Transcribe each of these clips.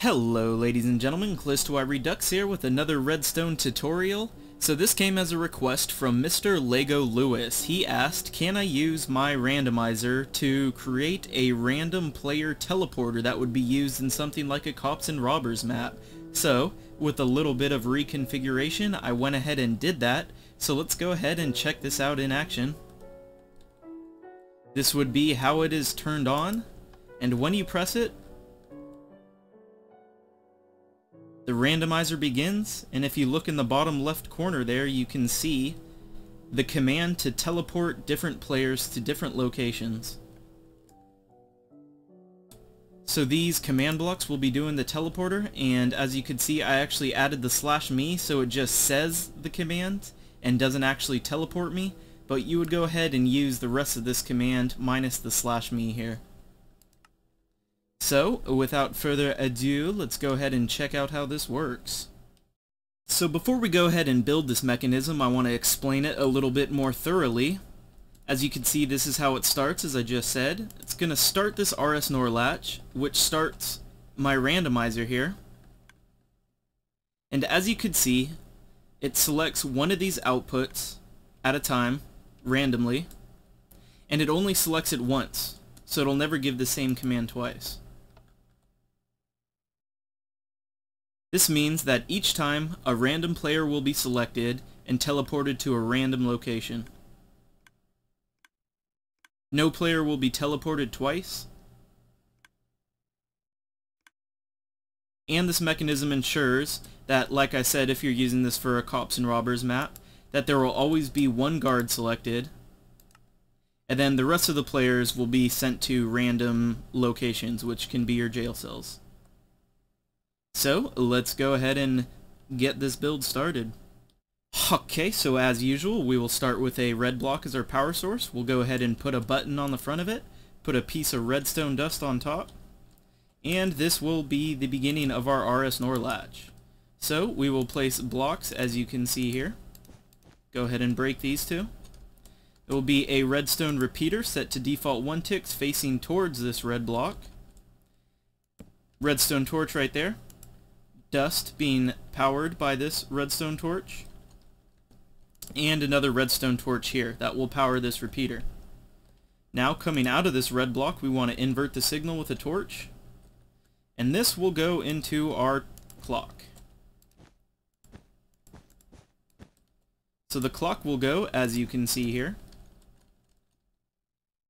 Hello ladies and gentlemen, Calisto iRedux here with another redstone tutorial. So this came as a request from Mr. Lego Lewis. He asked, can I use my randomizer to create a random player teleporter that would be used in something like a cops and robbers map? So with a little bit of reconfiguration, I went ahead and did that. So let's go ahead and check this out in action. This would be how it is turned on, and when you press it, the randomizer begins, and if you look in the bottom left corner there, you can see the command to teleport different players to different locations. So these command blocks will be doing the teleporter, and as you can see, I actually added the /me, so it just says the command and doesn't actually teleport me, but you would go ahead and use the rest of this command minus the /me here. So, without further ado, let's go ahead and check out how this works. So before we go ahead and build this mechanism, I want to explain it a little bit more thoroughly. As you can see, this is how it starts, as I just said. It's going to start this RS-NOR latch, which starts my randomizer here. And as you can see, it selects one of these outputs at a time, randomly, and it only selects it once, so it'll never give the same command twice. This means that each time a random player will be selected and teleported to a random location. No player will be teleported twice. And this mechanism ensures that, like I said, if you're using this for a cops and robbers map, that there will always be one guard selected, and then the rest of the players will be sent to random locations, which can be your jail cells. So let's go ahead and get this build started. Okay, so as usual, we will start with a red block as our power source. We'll go ahead and put a button on the front of it, put a piece of redstone dust on top, and this will be the beginning of our RS-NOR latch. So we will place blocks, as you can see here. Go ahead and break these two. It will be a redstone repeater set to default 1 ticks facing towards this red block. Redstone torch right there. Dust being powered by this redstone torch. And another redstone torch here that will power this repeater. Now coming out of this red block, we want to invert the signal with a torch. And this will go into our clock. So the clock will go, as you can see here.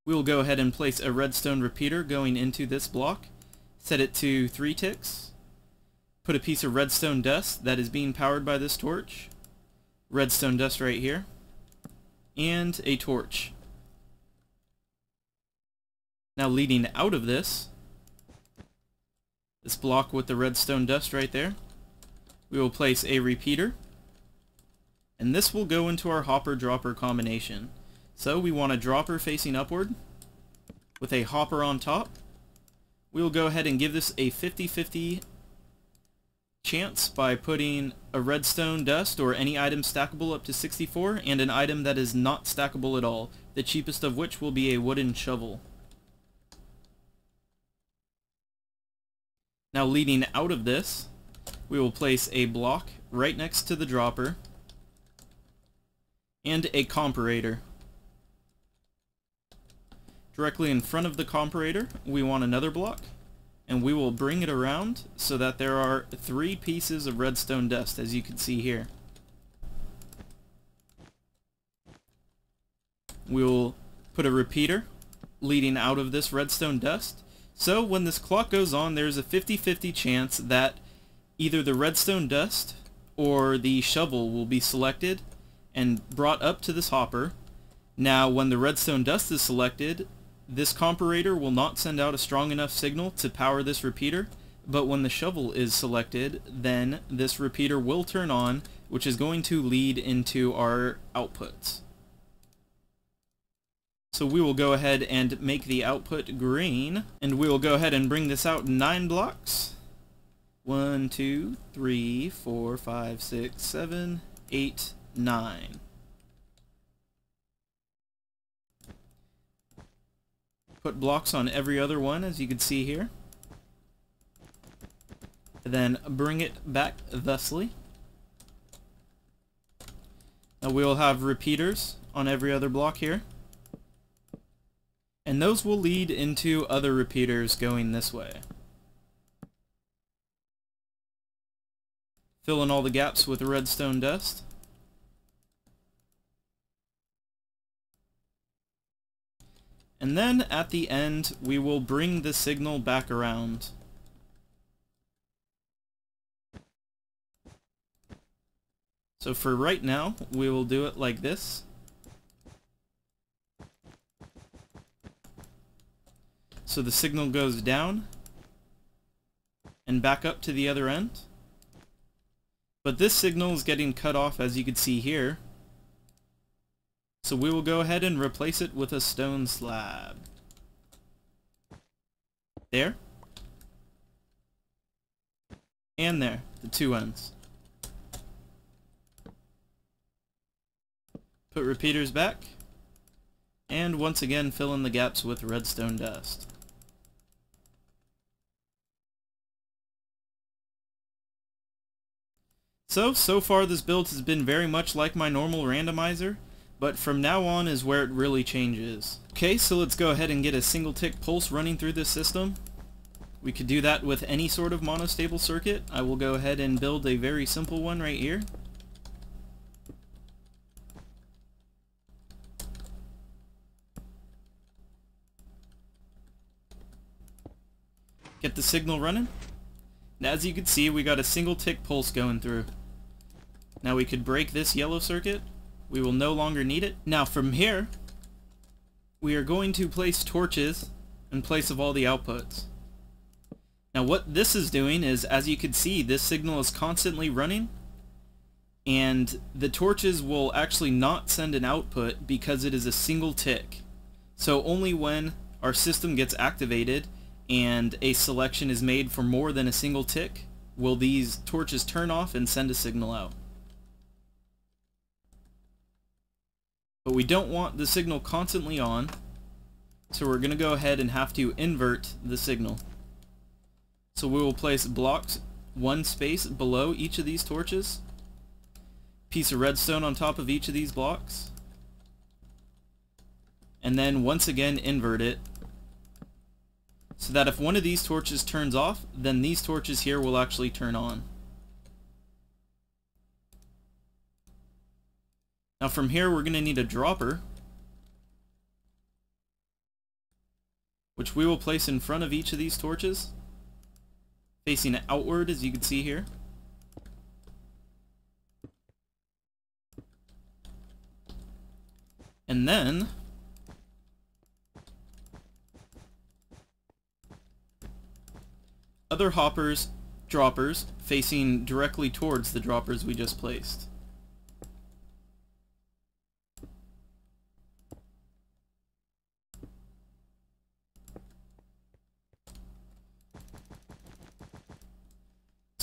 We will go ahead and place a redstone repeater going into this block, set it to 3 ticks, put a piece of redstone dust that is being powered by this torch, redstone dust right here, and a torch. Now leading out of this block with the redstone dust right there, we will place a repeater, and this will go into our hopper-dropper combination. So we want a dropper facing upward with a hopper on top. We will go ahead and give this a 50-50 chance by putting a redstone dust or any item stackable up to 64 and an item that is not stackable at all, the cheapest of which will be a wooden shovel. Now leading out of this, we will place a block right next to the dropper and a comparator. Directly in front of the comparator, we want another block, and we will bring it around so that there are 3 pieces of redstone dust, as you can see here. We will put a repeater leading out of this redstone dust, so when this clock goes on, there's a 50-50 chance that either the redstone dust or the shovel will be selected and brought up to this hopper. Now when the redstone dust is selected, this comparator will not send out a strong enough signal to power this repeater, but when the shovel is selected, then this repeater will turn on, which is going to lead into our outputs. So we will go ahead and make the output green, and we will go ahead and bring this out 9 blocks. 1, 2, 3, 4, 5, 6, 7, 8, 9. Put blocks on every other one, as you can see here. then bring it back thusly. Now we will have repeaters on every other block here, and those will lead into other repeaters going this way. Fill in all the gaps with redstone dust. And then at the end we will bring the signal back around. So for right now we will do it like this. So the signal goes down and back up to the other end. But this signal is getting cut off, as you can see here. So we will go ahead and replace it with a stone slab. There. And there, the two ends. Put repeaters back. And once again fill in the gaps with redstone dust. So far this build has been very much like my normal randomizer, but from now on is where it really changes. Okay, so let's go ahead and get a single tick pulse running through this system. We could do that with any sort of monostable circuit. I will go ahead and build a very simple one right here. Get the signal running. And as you can see, we got a single tick pulse going through. Now we could break this yellow circuit. We will no longer need it. Now from here, we are going to place torches in place of all the outputs. Now what this is doing is, as you can see, this signal is constantly running, and the torches will actually not send an output because it is a single tick. So only when our system gets activated and a selection is made for more than a single tick will these torches turn off and send a signal out. But we don't want the signal constantly on, so we're going to go ahead and have to invert the signal. So we will place blocks one space below each of these torches, piece of redstone on top of each of these blocks, and then once again invert it, so that if one of these torches turns off, then these torches here will actually turn on. Now from here we're going to need a dropper, which we will place in front of each of these torches, facing outward, as you can see here. And then other hoppers, droppers, facing directly towards the droppers we just placed.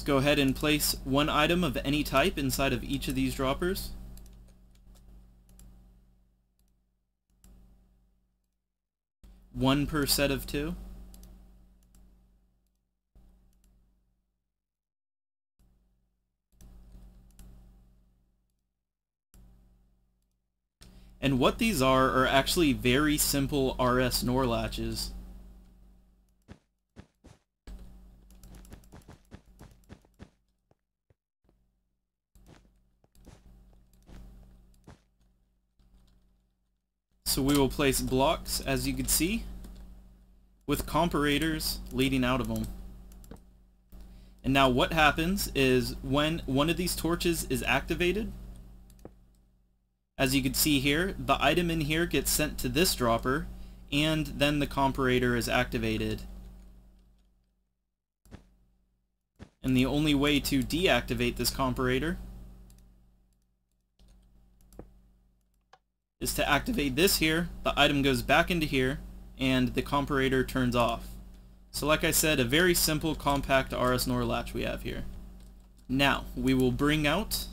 Go ahead and place one item of any type inside of each of these droppers. One per set of two. And what these are actually very simple RS-NOR latches. So we will place blocks, as you can see, with comparators leading out of them. And now what happens is when one of these torches is activated, as you can see here, the item in here gets sent to this dropper, and then the comparator is activated. And the only way to deactivate this comparator is to activate this here, the item goes back into here, and the comparator turns off. So like I said, a very simple, compact RS-NOR latch we have here. Now, we will bring out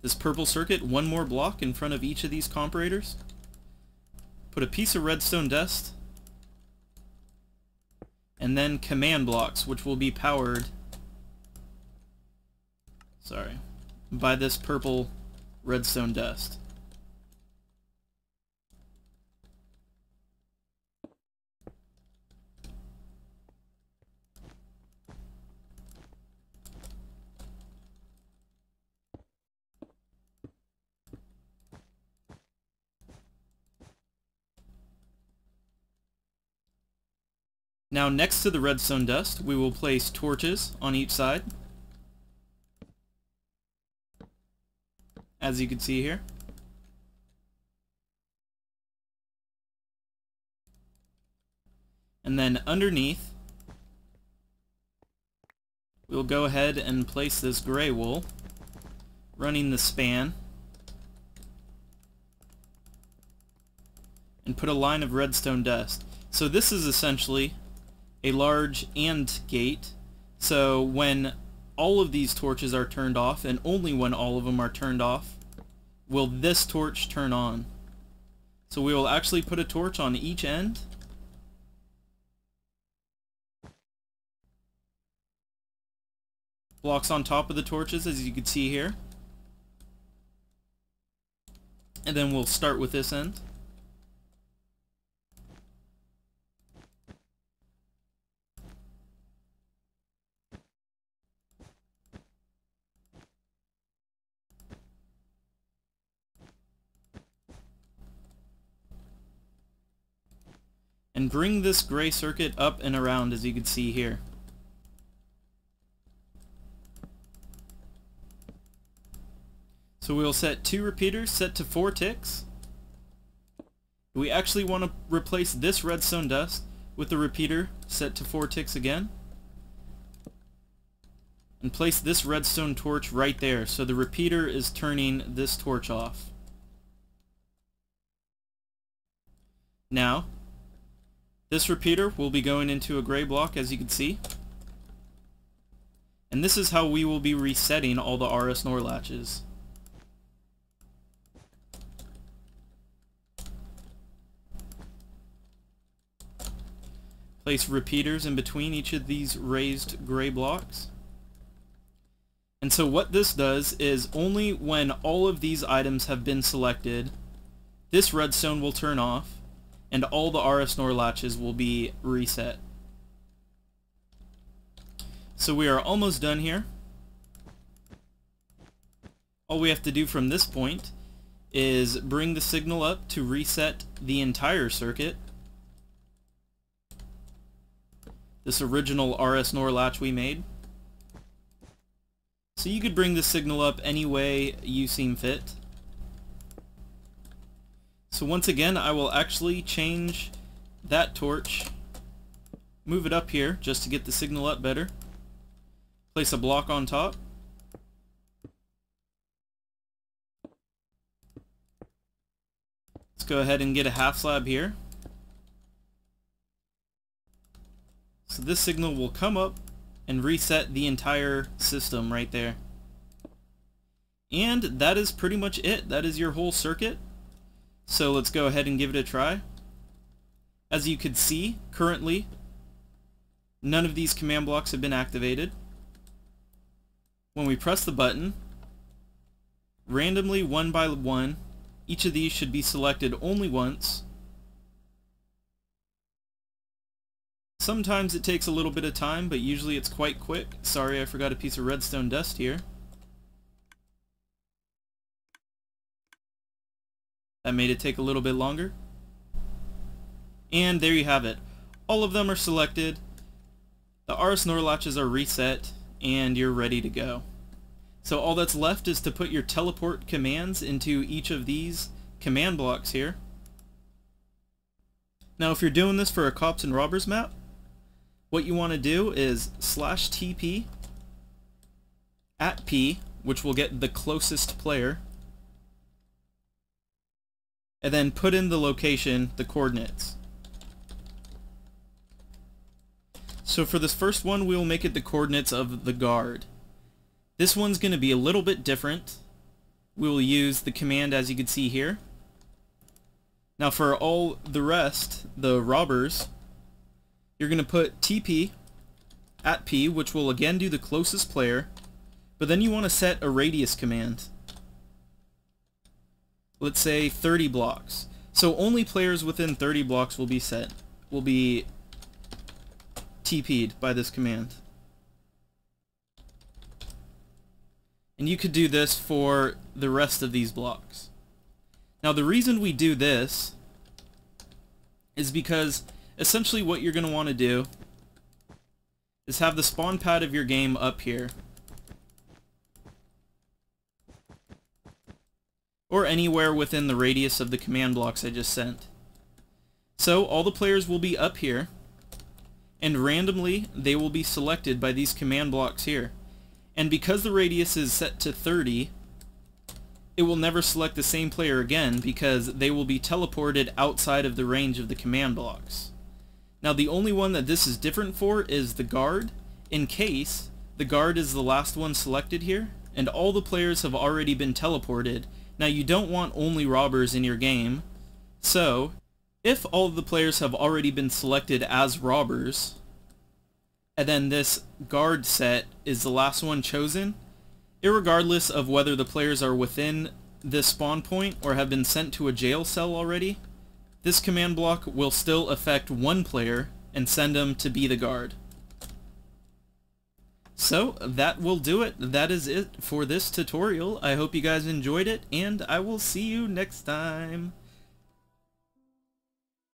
this purple circuit one more block in front of each of these comparators, put a piece of redstone dust, and then command blocks, which will be powered Sorry. By this purple redstone dust. Now next to the redstone dust, we will place torches on each side, as you can see here. And then underneath, we'll go ahead and place this gray wool, running the span, and put a line of redstone dust. So this is essentially a large AND gate, so when all of these torches are turned off, and only when all of them are turned off, will this torch turn on. So we will actually put a torch on each end, blocks on top of the torches as you can see here, and then we'll start with this end. And bring this gray circuit up and around as you can see here. So we'll set 2 repeaters set to 4 ticks. We actually want to replace this redstone dust with the repeater set to 4 ticks again. And place this redstone torch right there, so the repeater is turning this torch off. Now, this repeater will be going into a gray block as you can see. And this is how we will be resetting all the RS-NOR latches. Place repeaters in between each of these raised gray blocks. And so what this does is only when all of these items have been selected, this redstone will turn off, and all the RS-NOR latches will be reset. So we are almost done here. All we have to do from this point is bring the signal up to reset the entire circuit. This original RS-NOR latch we made. So you could bring the signal up any way you seem fit. So once again, I will actually change that torch, move it up here just to get the signal up better, place a block on top, let's go ahead and get a half slab here. So this signal will come up and reset the entire system right there. And that is pretty much it. That is your whole circuit. So let's go ahead and give it a try. As you can see, currently, none of these command blocks have been activated. When we press the button, randomly one by one, each of these should be selected only once. Sometimes it takes a little bit of time, but usually it's quite quick. Sorry, I forgot a piece of redstone dust here. That made it take a little bit longer. And there you have it. All of them are selected, the RS-NOR latches are reset, and you're ready to go. So all that's left is to put your teleport commands into each of these command blocks here. Now if you're doing this for a cops and robbers map, what you want to do is /tp @p, which will get the closest player, and then put in the location, the coordinates. So for this first one, we will make it the coordinates of the guard. This one's going to be a little bit different. We will use the command as you can see here. Now for all the rest, the robbers, you're going to put tp @p, which will again do the closest player, But then you want to set a radius command. Let's say 30 blocks. So only players within 30 blocks will be TP'd by this command. And you could do this for the rest of these blocks. Now the reason we do this is because essentially what you're going to want to do is have the spawn pad of your game up here, or anywhere within the radius of the command blocks I just sent. So all the players will be up here, and randomly they will be selected by these command blocks here. And because the radius is set to 30, it will never select the same player again because they will be teleported outside of the range of the command blocks. Now the only one that this is different for is the guard, in case the guard is the last one selected here and all the players have already been teleported. Now you don't want only robbers in your game, so if all of the players have already been selected as robbers, and then this guard set is the last one chosen, irregardless of whether the players are within this spawn point or have been sent to a jail cell already, this command block will still affect one player and send them to be the guard. So that will do it. That is it for this tutorial. I hope you guys enjoyed it, and I will see you next time.